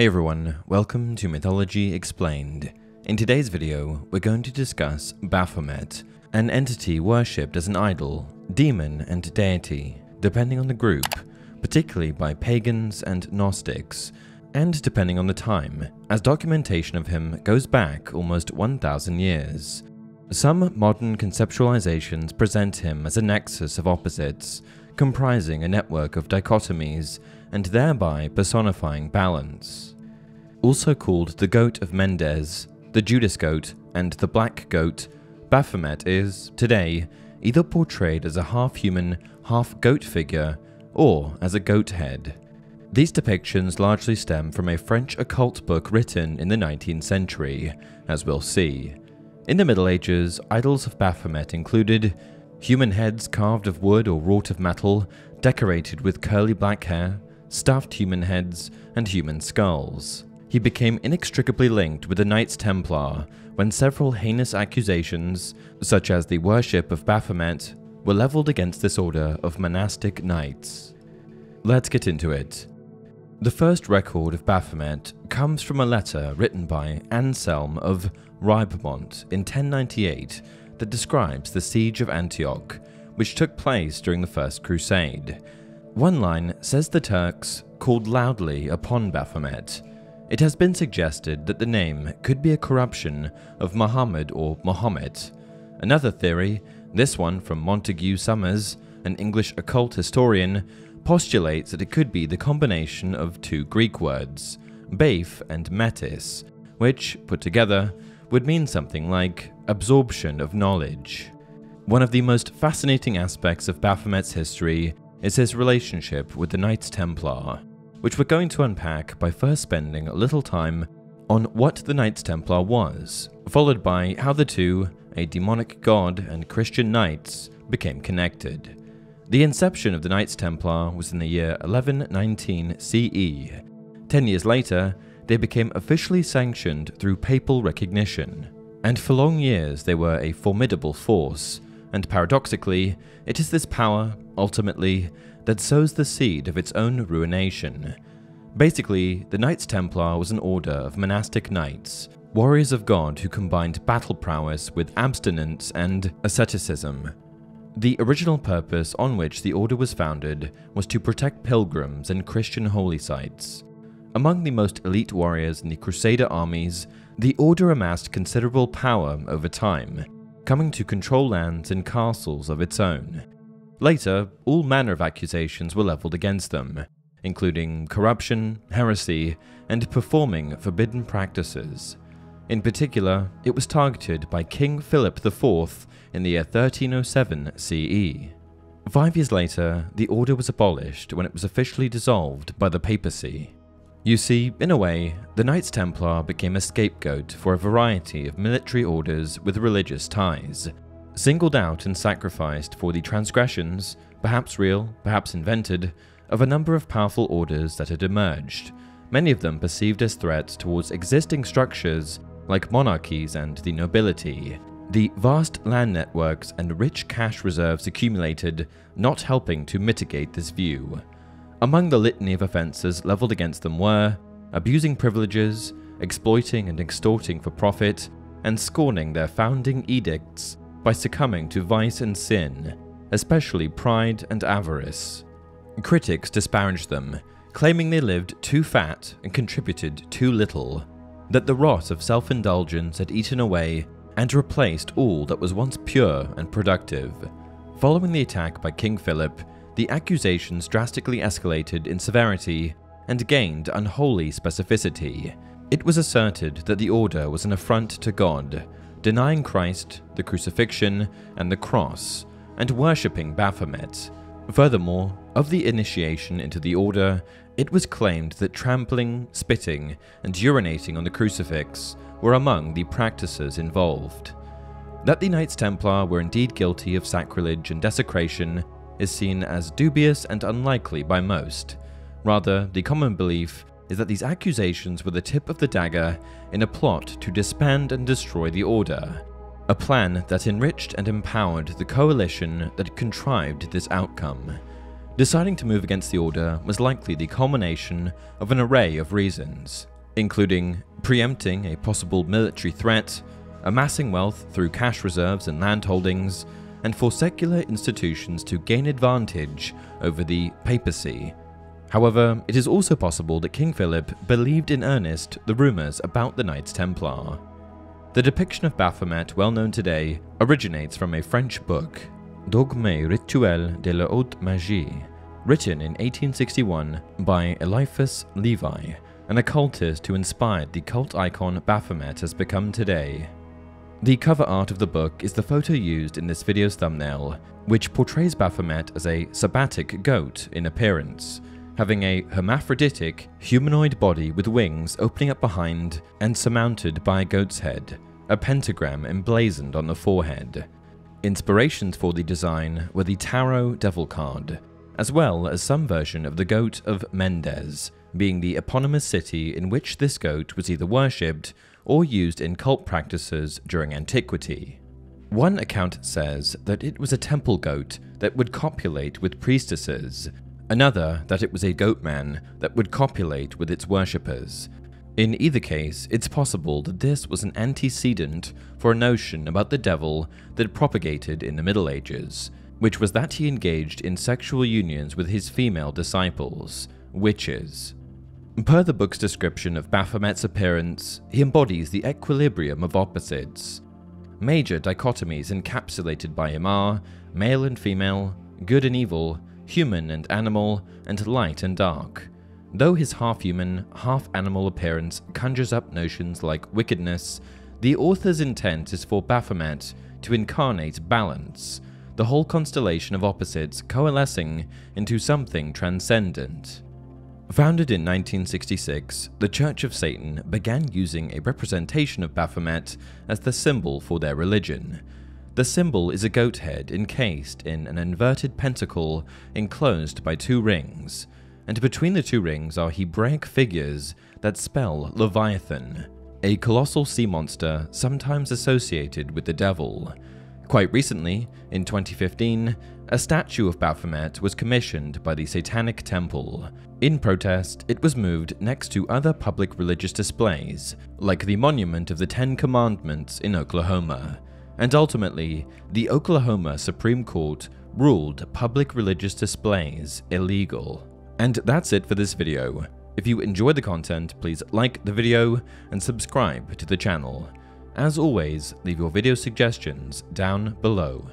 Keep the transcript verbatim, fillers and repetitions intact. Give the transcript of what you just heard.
Hey everyone, welcome to Mythology Explained. In today's video, we're going to discuss Baphomet, an entity worshipped as an idol, demon and deity, depending on the group, particularly by pagans and Gnostics, and depending on the time, as documentation of him goes back almost one thousand years. Some modern conceptualizations present him as a nexus of opposites, comprising a network of dichotomies, and thereby personifying balance. Also called the Goat of Mendes, the Judas Goat, and the Black Goat, Baphomet is, today, either portrayed as a half-human, half-goat figure, or as a goat head. These depictions largely stem from a French occult book written in the nineteenth century, as we'll see. In the Middle Ages, idols of Baphomet included human heads carved of wood or wrought of metal, decorated with curly black hair, stuffed human heads, and human skulls. He became inextricably linked with the Knights Templar when several heinous accusations, such as the worship of Baphomet, were leveled against this order of monastic knights. Let's get into it. The first record of Baphomet comes from a letter written by Anselm of Ribemont in ten ninety-eight that describes the Siege of Antioch, which took place during the First Crusade. One line says the Turks called loudly upon Baphomet. It has been suggested that the name could be a corruption of Muhammad or Mahomet. Another theory, this one from Montague Summers, an English occult historian, postulates that it could be the combination of two Greek words, baph and metis, which, put together, would mean something like absorption of knowledge. One of the most fascinating aspects of Baphomet's history is his relationship with the Knights Templar, which we're going to unpack by first spending a little time on what the Knights Templar was, followed by how the two, a demonic god and Christian knights, became connected. The inception of the Knights Templar was in the year eleven nineteen C E. Ten years later, they became officially sanctioned through papal recognition, and for long years they were a formidable force, and paradoxically, it is this power, ultimately, that sows the seed of its own ruination. Basically, the Knights Templar was an order of monastic knights, warriors of God who combined battle prowess with abstinence and asceticism. The original purpose on which the order was founded was to protect pilgrims and Christian holy sites. Among the most elite warriors in the Crusader armies, the order amassed considerable power over time, coming to control lands and castles of its own. Later, all manner of accusations were leveled against them, including corruption, heresy, and performing forbidden practices. In particular, it was targeted by King Philip the fourth in the year thirteen oh seven C E. Five years later, the order was abolished when it was officially dissolved by the papacy. You see, in a way, the Knights Templar became a scapegoat for a variety of military orders with religious ties, singled out and sacrificed for the transgressions, perhaps real, perhaps invented, of a number of powerful orders that had emerged, many of them perceived as threats towards existing structures like monarchies and the nobility, the vast land networks and rich cash reserves accumulated not helping to mitigate this view. Among the litany of offences levelled against them were abusing privileges, exploiting and extorting for profit, and scorning their founding edicts by succumbing to vice and sin, especially pride and avarice. Critics disparaged them, claiming they lived too fat and contributed too little, that the rot of self-indulgence had eaten away and replaced all that was once pure and productive. Following the attack by King Philip, the accusations drastically escalated in severity and gained unholy specificity. It was asserted that the order was an affront to God, denying Christ, the crucifixion, and the cross, and worshipping Baphomet. Furthermore, of the initiation into the order, it was claimed that trampling, spitting, and urinating on the crucifix were among the practices involved. That the Knights Templar were indeed guilty of sacrilege and desecration is seen as dubious and unlikely by most. Rather, the common belief is that these accusations were the tip of the dagger in a plot to disband and destroy the order, a plan that enriched and empowered the coalition that contrived this outcome. Deciding to move against the order was likely the culmination of an array of reasons, including preempting a possible military threat, amassing wealth through cash reserves and land holdings, and for secular institutions to gain advantage over the papacy. However, it is also possible that King Philip believed in earnest the rumours about the Knights Templar. The depiction of Baphomet, well known today, originates from a French book, Dogme Rituel de la Haute Magie, written in eighteen sixty-one by Eliphas Levi, an occultist who inspired the cult icon Baphomet has become today. The cover art of the book is the photo used in this video's thumbnail, which portrays Baphomet as a sabbatic goat in appearance, having a hermaphroditic, humanoid body with wings opening up behind and surmounted by a goat's head, a pentagram emblazoned on the forehead. Inspirations for the design were the Tarot Devil card, as well as some version of the Goat of Mendes, being the eponymous city in which this goat was either worshipped or used in cult practices during antiquity. One account says that it was a temple goat that would copulate with priestesses, another that it was a goatman that would copulate with its worshippers. In either case, it's possible that this was an antecedent for a notion about the devil that propagated in the Middle Ages, which was that he engaged in sexual unions with his female disciples, witches. Per the book's description of Baphomet's appearance, he embodies the equilibrium of opposites. Major dichotomies encapsulated by him are male and female, good and evil, human and animal, and light and dark. Though his half-human, half-animal appearance conjures up notions like wickedness, the author's intent is for Baphomet to incarnate balance, the whole constellation of opposites coalescing into something transcendent. Founded in nineteen sixty-six, the Church of Satan began using a representation of Baphomet as the symbol for their religion. The symbol is a goat head encased in an inverted pentacle enclosed by two rings, and between the two rings are Hebraic figures that spell Leviathan, a colossal sea monster sometimes associated with the devil. Quite recently, in twenty fifteen, a statue of Baphomet was commissioned by the Satanic Temple. In protest, it was moved next to other public religious displays, like the Monument of the Ten Commandments in Oklahoma. And ultimately, the Oklahoma Supreme Court ruled public religious displays illegal. And that's it for this video. If you enjoyed the content, please like the video and subscribe to the channel. As always, leave your video suggestions down below.